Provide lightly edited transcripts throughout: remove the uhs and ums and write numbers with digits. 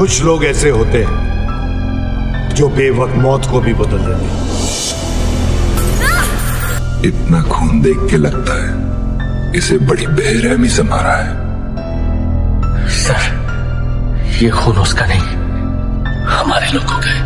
कुछ लोग ऐसे होते हैं जो बेवक्त मौत को भी बदल देते। इतना खून देख के लगता है इसे बड़ी बेरहमी से मारा है। सर, ये खून उसका नहीं, हमारे लोगों का है।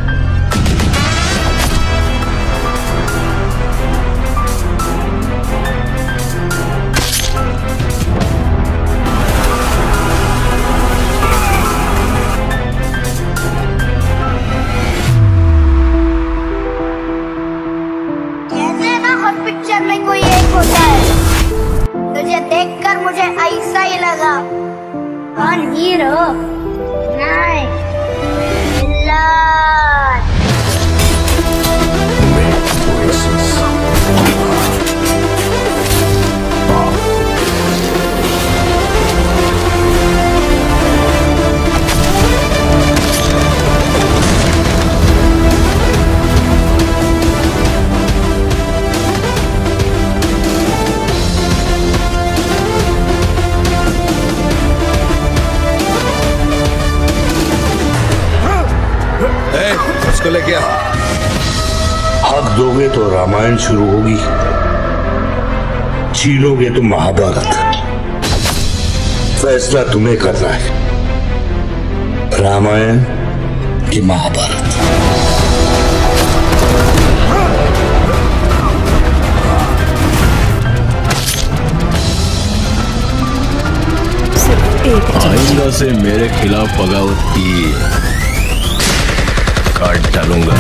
हक दोगे तो रामायण शुरू होगी, छीनोगे तो महाभारत। फैसला तुम्हें करना है, रामायण कि महाभारत। आइंदा से मेरे खिलाफ बगावत की काट डालूंगा।